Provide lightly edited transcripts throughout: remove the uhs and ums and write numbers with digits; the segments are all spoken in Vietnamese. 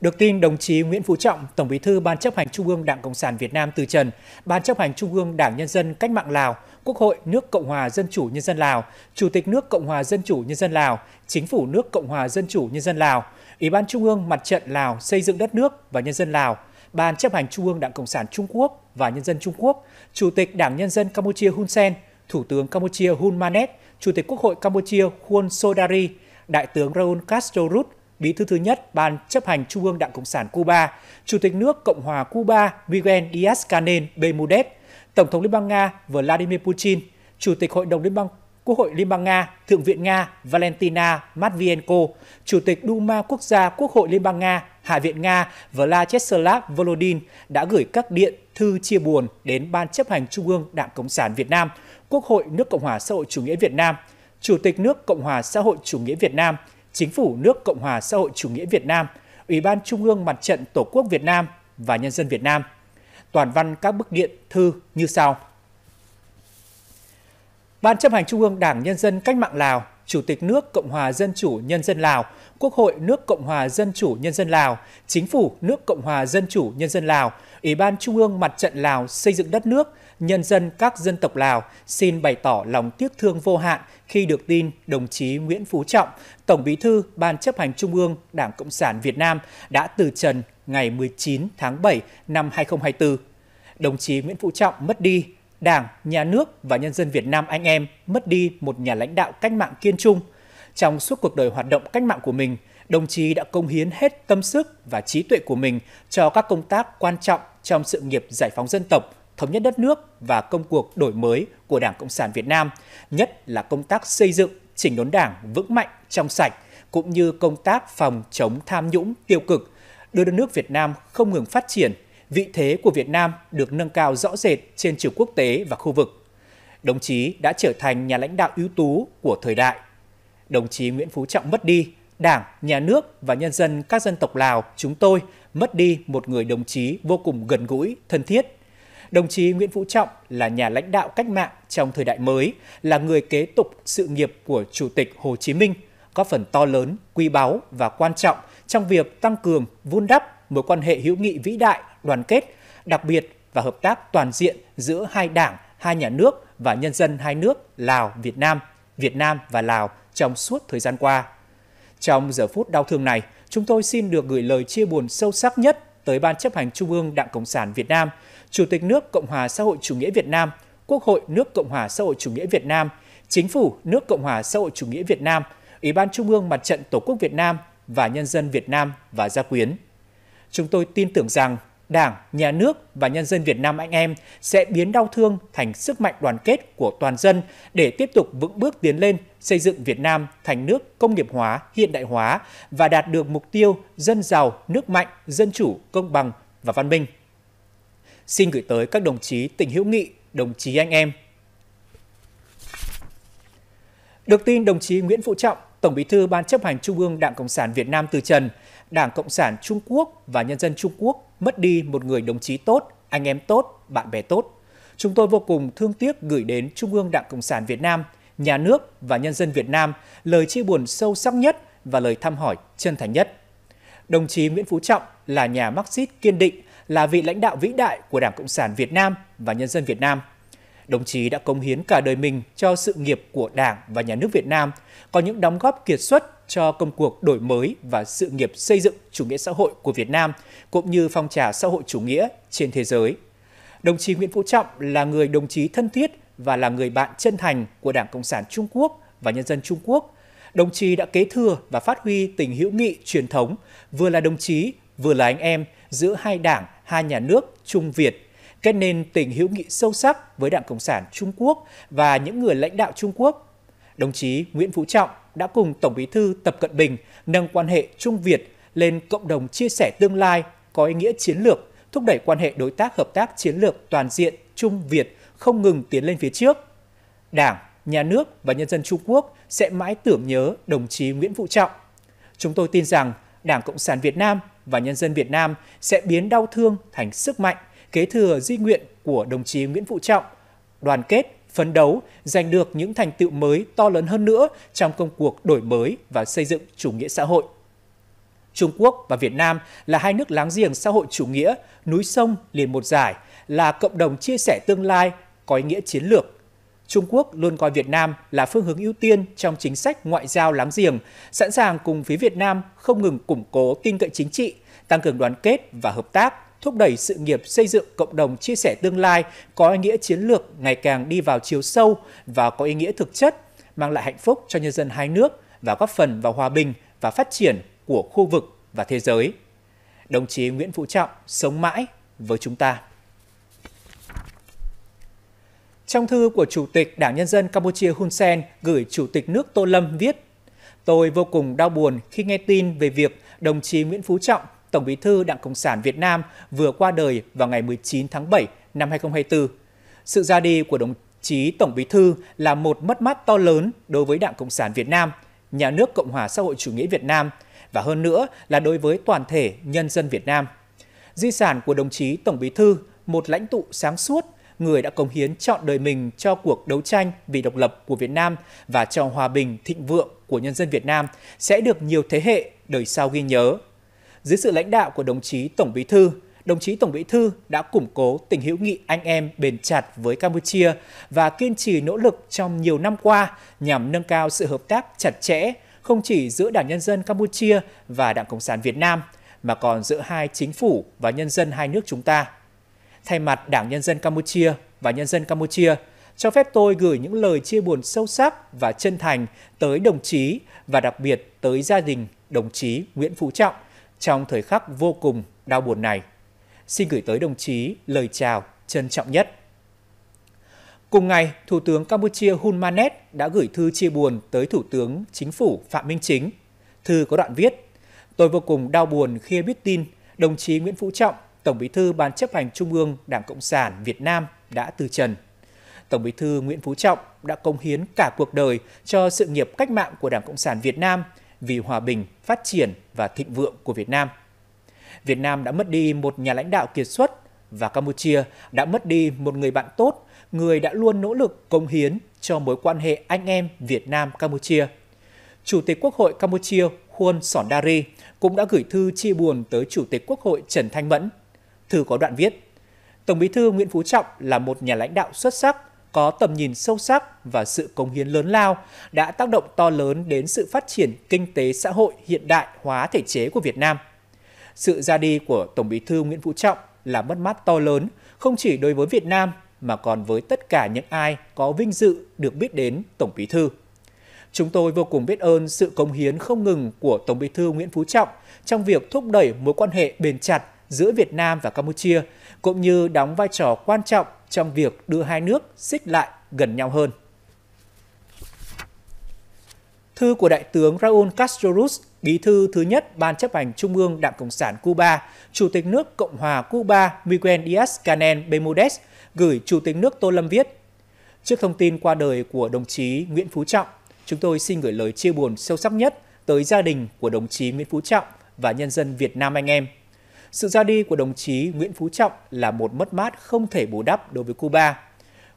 Được tin, đồng chí Nguyễn Phú Trọng, Tổng Bí thư Ban Chấp hành Trung ương Đảng Cộng sản Việt Nam từ trần, Ban Chấp hành Trung ương Đảng Nhân dân Cách mạng Lào, Quốc hội nước Cộng hòa Dân chủ Nhân dân Lào, Chủ tịch nước Cộng hòa Dân chủ Nhân dân Lào, Chính phủ nước Cộng hòa Dân chủ Nhân dân Lào, Ủy ban Trung ương Mặt trận Lào xây dựng đất nước và nhân dân Lào, Ban Chấp hành Trung ương Đảng Cộng sản Trung Quốc và Nhân dân Trung Quốc, Chủ tịch Đảng Nhân dân Campuchia Hun Sen, Thủ tướng Campuchia Hun Manet, Chủ tịch Quốc hội Campuchia Hun Sodari, Đại tướng Raúl Castro Ruz, Bí thư thứ nhất Ban Chấp hành Trung ương Đảng Cộng sản Cuba, Chủ tịch nước Cộng hòa Cuba Miguel Díaz-Canel Bermúdez, Tổng thống Liên bang Nga Vladimir Putin, Chủ tịch Hội đồng Quốc hội Liên bang Nga, Thượng viện Nga Valentina Matvienko, Chủ tịch Duma Quốc gia Quốc hội Liên bang Nga, Hạ viện Nga Vladislav Volodin đã gửi các điện thư chia buồn đến Ban Chấp hành Trung ương Đảng Cộng sản Việt Nam, Quốc hội nước Cộng hòa xã hội chủ nghĩa Việt Nam, Chủ tịch nước Cộng hòa xã hội chủ nghĩa Việt Nam, Chính phủ nước Cộng hòa xã hội chủ nghĩa Việt Nam, Ủy ban Trung ương Mặt trận Tổ quốc Việt Nam và Nhân dân Việt Nam. Toàn văn các bức điện thư như sau. Ban Chấp hành Trung ương Đảng Nhân dân Cách mạng Lào, Chủ tịch nước Cộng hòa Dân chủ Nhân dân Lào, Quốc hội nước Cộng hòa Dân chủ Nhân dân Lào, Chính phủ nước Cộng hòa Dân chủ Nhân dân Lào, Ủy ban Trung ương Mặt trận Lào xây dựng đất nước, nhân dân các dân tộc Lào xin bày tỏ lòng tiếc thương vô hạn khi được tin đồng chí Nguyễn Phú Trọng, Tổng Bí thư Ban Chấp hành Trung ương Đảng Cộng sản Việt Nam đã từ trần ngày 19 tháng 7 năm 2024. Đồng chí Nguyễn Phú Trọng mất đi, Đảng, Nhà nước và nhân dân Việt Nam anh em mất đi một nhà lãnh đạo cách mạng kiên trung. Trong suốt cuộc đời hoạt động cách mạng của mình, đồng chí đã cống hiến hết tâm sức và trí tuệ của mình cho các công tác quan trọng trong sự nghiệp giải phóng dân tộc, thống nhất đất nước và công cuộc đổi mới của Đảng Cộng sản Việt Nam, nhất là công tác xây dựng, chỉnh đốn Đảng vững mạnh, trong sạch, cũng như công tác phòng chống tham nhũng tiêu cực, đưa đất nước Việt Nam không ngừng phát triển, vị thế của Việt Nam được nâng cao rõ rệt trên trường quốc tế và khu vực. Đồng chí đã trở thành nhà lãnh đạo ưu tú của thời đại. Đồng chí Nguyễn Phú Trọng mất đi, Đảng, Nhà nước và nhân dân các dân tộc Lào chúng tôi mất đi một người đồng chí vô cùng gần gũi, thân thiết. Đồng chí Nguyễn Phú Trọng là nhà lãnh đạo cách mạng trong thời đại mới, là người kế tục sự nghiệp của Chủ tịch Hồ Chí Minh, có phần to lớn, quý báu và quan trọng trong việc tăng cường, vun đắp mối quan hệ hữu nghị vĩ đại, đoàn kết, đặc biệt và hợp tác toàn diện giữa hai đảng, hai nhà nước và nhân dân hai nước Lào, Việt Nam và Lào trong suốt thời gian qua. Trong giờ phút đau thương này, chúng tôi xin được gửi lời chia buồn sâu sắc nhất tới Ban Chấp hành Trung ương Đảng Cộng sản Việt Nam, Chủ tịch nước Cộng hòa xã hội chủ nghĩa Việt Nam, Quốc hội nước Cộng hòa xã hội chủ nghĩa Việt Nam, Chính phủ nước Cộng hòa xã hội chủ nghĩa Việt Nam, Ủy ban Trung ương Mặt trận Tổ quốc Việt Nam và nhân dân Việt Nam và gia quyến. Chúng tôi tin tưởng rằng Đảng, Nhà nước và nhân dân Việt Nam anh em sẽ biến đau thương thành sức mạnh đoàn kết của toàn dân để tiếp tục vững bước tiến lên, xây dựng Việt Nam thành nước công nghiệp hóa, hiện đại hóa và đạt được mục tiêu dân giàu, nước mạnh, dân chủ, công bằng và văn minh. Xin gửi tới các đồng chí tình hữu nghị, đồng chí anh em. Được tin đồng chí Nguyễn Phú Trọng, Tổng Bí thư Ban Chấp hành Trung ương Đảng Cộng sản Việt Nam từ trần, Đảng Cộng sản Trung Quốc và nhân dân Trung Quốc mất đi một người đồng chí tốt, anh em tốt, bạn bè tốt. Chúng tôi vô cùng thương tiếc gửi đến Trung ương Đảng Cộng sản Việt Nam, Nhà nước và nhân dân Việt Nam lời chia buồn sâu sắc nhất và lời thăm hỏi chân thành nhất. Đồng chí Nguyễn Phú Trọng là nhà Marxist kiên định, là vị lãnh đạo vĩ đại của Đảng Cộng sản Việt Nam và nhân dân Việt Nam. Đồng chí đã cống hiến cả đời mình cho sự nghiệp của Đảng và Nhà nước Việt Nam, có những đóng góp kiệt xuất cho công cuộc đổi mới và sự nghiệp xây dựng chủ nghĩa xã hội của Việt Nam, cũng như phong trào xã hội chủ nghĩa trên thế giới. Đồng chí Nguyễn Phú Trọng là người đồng chí thân thiết và là người bạn chân thành của Đảng Cộng sản Trung Quốc và nhân dân Trung Quốc. Đồng chí đã kế thừa và phát huy tình hữu nghị truyền thống, vừa là đồng chí, vừa là anh em giữa hai đảng, hai nhà nước Trung Việt, kết nên tình hữu nghị sâu sắc với Đảng Cộng sản Trung Quốc và những người lãnh đạo Trung Quốc. Đồng chí Nguyễn Phú Trọng đã cùng Tổng Bí thư Tập Cận Bình nâng quan hệ Trung Việt lên cộng đồng chia sẻ tương lai có ý nghĩa chiến lược, thúc đẩy quan hệ đối tác hợp tác chiến lược toàn diện Trung Việt không ngừng tiến lên phía trước. Đảng, Nhà nước và nhân dân Trung Quốc sẽ mãi tưởng nhớ đồng chí Nguyễn Phú Trọng. Chúng tôi tin rằng Đảng Cộng sản Việt Nam và nhân dân Việt Nam sẽ biến đau thương thành sức mạnh, kế thừa di nguyện của đồng chí Nguyễn Phú Trọng, đoàn kết, phấn đấu, giành được những thành tựu mới to lớn hơn nữa trong công cuộc đổi mới và xây dựng chủ nghĩa xã hội. Trung Quốc và Việt Nam là hai nước láng giềng xã hội chủ nghĩa, núi sông liền một dải, là cộng đồng chia sẻ tương lai có ý nghĩa chiến lược. Trung Quốc luôn coi Việt Nam là phương hướng ưu tiên trong chính sách ngoại giao láng giềng, sẵn sàng cùng phía Việt Nam không ngừng củng cố tin cậy chính trị, tăng cường đoàn kết và hợp tác, thúc đẩy sự nghiệp xây dựng cộng đồng chia sẻ tương lai có ý nghĩa chiến lược ngày càng đi vào chiều sâu và có ý nghĩa thực chất, mang lại hạnh phúc cho nhân dân hai nước và góp phần vào hòa bình và phát triển của khu vực và thế giới. Đồng chí Nguyễn Phú Trọng sống mãi với chúng ta. Trong thư của Chủ tịch Đảng Nhân dân Campuchia Hun Sen gửi Chủ tịch nước Tô Lâm viết: "Tôi vô cùng đau buồn khi nghe tin về việc đồng chí Nguyễn Phú Trọng, Tổng Bí thư Đảng Cộng sản Việt Nam vừa qua đời vào ngày 19 tháng 7 năm 2024. Sự ra đi của đồng chí Tổng Bí thư là một mất mát to lớn đối với Đảng Cộng sản Việt Nam, Nhà nước Cộng hòa xã hội chủ nghĩa Việt Nam và hơn nữa là đối với toàn thể nhân dân Việt Nam. Di sản của đồng chí Tổng Bí thư, một lãnh tụ sáng suốt, người đã cống hiến trọn đời mình cho cuộc đấu tranh vì độc lập của Việt Nam và cho hòa bình thịnh vượng của nhân dân Việt Nam sẽ được nhiều thế hệ đời sau ghi nhớ. Dưới sự lãnh đạo của đồng chí Tổng Bí thư, đã củng cố tình hữu nghị anh em bền chặt với Campuchia và kiên trì nỗ lực trong nhiều năm qua nhằm nâng cao sự hợp tác chặt chẽ không chỉ giữa Đảng Nhân dân Campuchia và Đảng Cộng sản Việt Nam mà còn giữa hai chính phủ và nhân dân hai nước chúng ta. Thay mặt Đảng Nhân dân Campuchia và nhân dân Campuchia, cho phép tôi gửi những lời chia buồn sâu sắc và chân thành tới đồng chí và đặc biệt tới gia đình đồng chí Nguyễn Phú Trọng trong thời khắc vô cùng đau buồn này. Xin gửi tới đồng chí lời chào trân trọng nhất." Cùng ngày, Thủ tướng Campuchia Hun Manet đã gửi thư chia buồn tới Thủ tướng Chính phủ Phạm Minh Chính. Thư có đoạn viết: "Tôi vô cùng đau buồn khi biết tin đồng chí Nguyễn Phú Trọng, Tổng Bí thư Ban chấp hành Trung ương Đảng Cộng sản Việt Nam đã từ trần. Tổng Bí thư Nguyễn Phú Trọng đã cống hiến cả cuộc đời cho sự nghiệp cách mạng của Đảng Cộng sản Việt Nam vì hòa bình, phát triển và thịnh vượng của Việt Nam. Việt Nam đã mất đi một nhà lãnh đạo kiệt xuất và Campuchia đã mất đi một người bạn tốt, người đã luôn nỗ lực cống hiến cho mối quan hệ anh em Việt Nam-Campuchia. Chủ tịch Quốc hội Campuchia Hun Sen cũng đã gửi thư chia buồn tới Chủ tịch Quốc hội Trần Thanh Mẫn. Thư có đoạn viết: Tổng Bí thư Nguyễn Phú Trọng là một nhà lãnh đạo xuất sắc, có tầm nhìn sâu sắc và sự cống hiến lớn lao, đã tác động to lớn đến sự phát triển kinh tế xã hội hiện đại hóa thể chế của Việt Nam. Sự ra đi của Tổng Bí thư Nguyễn Phú Trọng là mất mát to lớn, không chỉ đối với Việt Nam mà còn với tất cả những ai có vinh dự được biết đến Tổng Bí thư. Chúng tôi vô cùng biết ơn sự cống hiến không ngừng của Tổng Bí thư Nguyễn Phú Trọng trong việc thúc đẩy mối quan hệ bền chặt giữa Việt Nam và Campuchia, cũng như đóng vai trò quan trọng trong việc đưa hai nước xích lại gần nhau hơn." Thư của Đại tướng Raúl Castro Ruz, Bí thư thứ nhất Ban chấp hành Trung ương Đảng Cộng sản Cuba, Chủ tịch nước Cộng hòa Cuba Miguel Díaz-Canel Bermúdez gửi Chủ tịch nước Tô Lâm viết: "Trước thông tin qua đời của đồng chí Nguyễn Phú Trọng, chúng tôi xin gửi lời chia buồn sâu sắc nhất tới gia đình của đồng chí Nguyễn Phú Trọng và nhân dân Việt Nam anh em. Sự ra đi của đồng chí Nguyễn Phú Trọng là một mất mát không thể bù đắp đối với Cuba.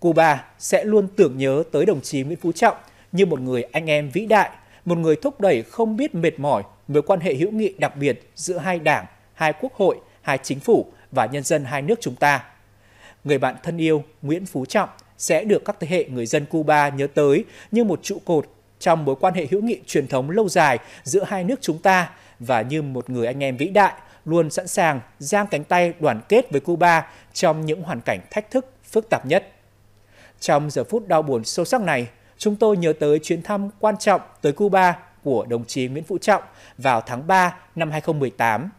Cuba sẽ luôn tưởng nhớ tới đồng chí Nguyễn Phú Trọng như một người anh em vĩ đại, một người thúc đẩy không biết mệt mỏi mối quan hệ hữu nghị đặc biệt giữa hai đảng, hai quốc hội, hai chính phủ và nhân dân hai nước chúng ta. Người bạn thân yêu Nguyễn Phú Trọng sẽ được các thế hệ người dân Cuba nhớ tới như một trụ cột trong mối quan hệ hữu nghị truyền thống lâu dài giữa hai nước chúng ta và như một người anh em vĩ đại, luôn sẵn sàng giang cánh tay đoàn kết với Cuba trong những hoàn cảnh thách thức phức tạp nhất. Trong giờ phút đau buồn sâu sắc này, chúng tôi nhớ tới chuyến thăm quan trọng tới Cuba của đồng chí Nguyễn Phú Trọng vào tháng 3 năm 2018,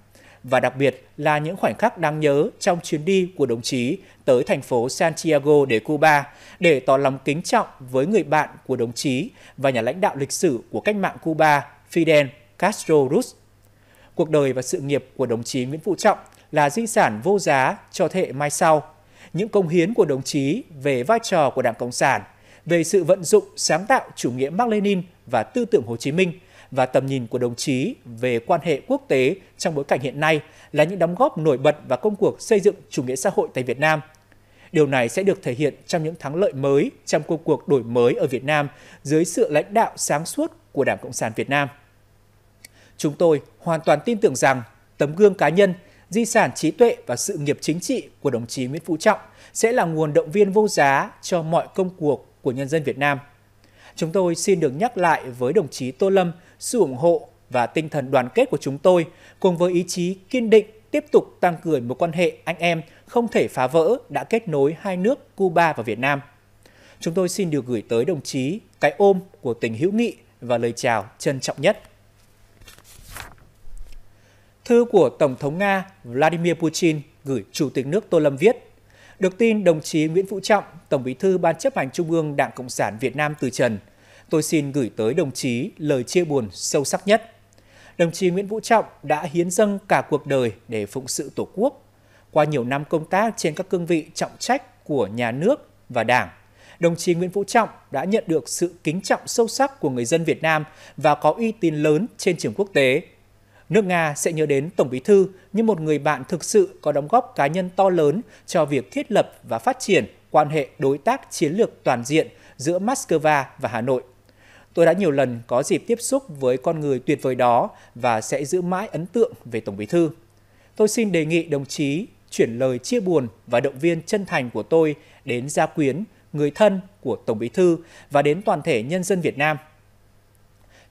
và đặc biệt là những khoảnh khắc đáng nhớ trong chuyến đi của đồng chí tới thành phố Santiago de Cuba để tỏ lòng kính trọng với người bạn của đồng chí và nhà lãnh đạo lịch sử của cách mạng Cuba Fidel Castro Ruz. Cuộc đời và sự nghiệp của đồng chí Nguyễn Phú Trọng là di sản vô giá cho thế hệ mai sau. Những công hiến của đồng chí về vai trò của Đảng Cộng sản, về sự vận dụng sáng tạo chủ nghĩa Mác Lênin và tư tưởng Hồ Chí Minh và tầm nhìn của đồng chí về quan hệ quốc tế trong bối cảnh hiện nay là những đóng góp nổi bật vào công cuộc xây dựng chủ nghĩa xã hội tại Việt Nam. Điều này sẽ được thể hiện trong những thắng lợi mới trong công cuộc đổi mới ở Việt Nam dưới sự lãnh đạo sáng suốt của Đảng Cộng sản Việt Nam. Chúng tôi hoàn toàn tin tưởng rằng tấm gương cá nhân, di sản trí tuệ và sự nghiệp chính trị của đồng chí Nguyễn Phú Trọng sẽ là nguồn động viên vô giá cho mọi công cuộc của nhân dân Việt Nam. Chúng tôi xin được nhắc lại với đồng chí Tô Lâm sự ủng hộ và tinh thần đoàn kết của chúng tôi cùng với ý chí kiên định tiếp tục tăng cường mối quan hệ anh em không thể phá vỡ đã kết nối hai nước Cuba và Việt Nam. Chúng tôi xin được gửi tới đồng chí cái ôm của tình hữu nghị và lời chào trân trọng nhất. Thư của Tổng thống Nga Vladimir Putin gửi Chủ tịch nước Tô Lâm viết: Được tin đồng chí Nguyễn Phú Trọng, Tổng Bí thư Ban Chấp hành Trung ương Đảng Cộng sản Việt Nam từ trần, tôi xin gửi tới đồng chí lời chia buồn sâu sắc nhất. Đồng chí Nguyễn Phú Trọng đã hiến dâng cả cuộc đời để phụng sự Tổ quốc. Qua nhiều năm công tác trên các cương vị trọng trách của nhà nước và Đảng, đồng chí Nguyễn Phú Trọng đã nhận được sự kính trọng sâu sắc của người dân Việt Nam và có uy tín lớn trên trường quốc tế. Nước Nga sẽ nhớ đến Tổng Bí thư như một người bạn thực sự có đóng góp cá nhân to lớn cho việc thiết lập và phát triển quan hệ đối tác chiến lược toàn diện giữa Moscow và Hà Nội. Tôi đã nhiều lần có dịp tiếp xúc với con người tuyệt vời đó và sẽ giữ mãi ấn tượng về Tổng Bí thư. Tôi xin đề nghị đồng chí chuyển lời chia buồn và động viên chân thành của tôi đến gia quyến, người thân của Tổng Bí thư và đến toàn thể nhân dân Việt Nam.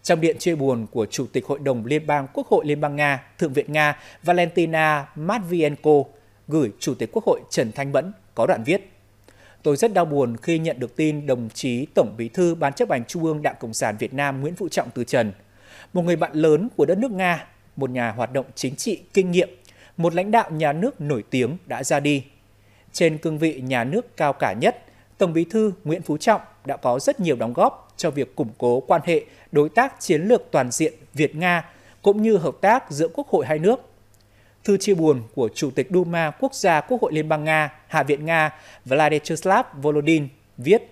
Trong điện chia buồn của Chủ tịch Hội đồng Liên bang Quốc hội Liên bang Nga, Thượng viện Nga Valentina Matvienko gửi Chủ tịch Quốc hội Trần Thanh Mẫn có đoạn viết: Tôi rất đau buồn khi nhận được tin đồng chí Tổng Bí thư Ban Chấp hành Trung ương Đảng Cộng sản Việt Nam Nguyễn Phú Trọng từ trần. Một người bạn lớn của đất nước Nga, một nhà hoạt động chính trị kinh nghiệm, một lãnh đạo nhà nước nổi tiếng đã ra đi. Trên cương vị nhà nước cao cả nhất, Tổng Bí thư Nguyễn Phú Trọng đã có rất nhiều đóng góp cho việc củng cố quan hệ đối tác chiến lược toàn diện Việt-Nga cũng như hợp tác giữa Quốc hội hai nước. Thư chia buồn của Chủ tịch Duma Quốc gia Quốc hội Liên bang Nga, Hạ viện Nga Vladislav Volodin viết: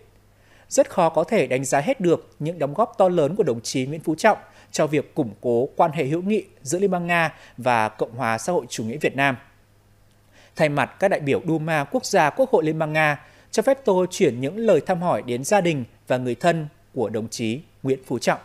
Rất khó có thể đánh giá hết được những đóng góp to lớn của đồng chí Nguyễn Phú Trọng cho việc củng cố quan hệ hữu nghị giữa Liên bang Nga và Cộng hòa xã hội chủ nghĩa Việt Nam. Thay mặt các đại biểu Duma Quốc gia Quốc hội Liên bang Nga, cho phép tôi chuyển những lời thăm hỏi đến gia đình và người thân của đồng chí Nguyễn Phú Trọng.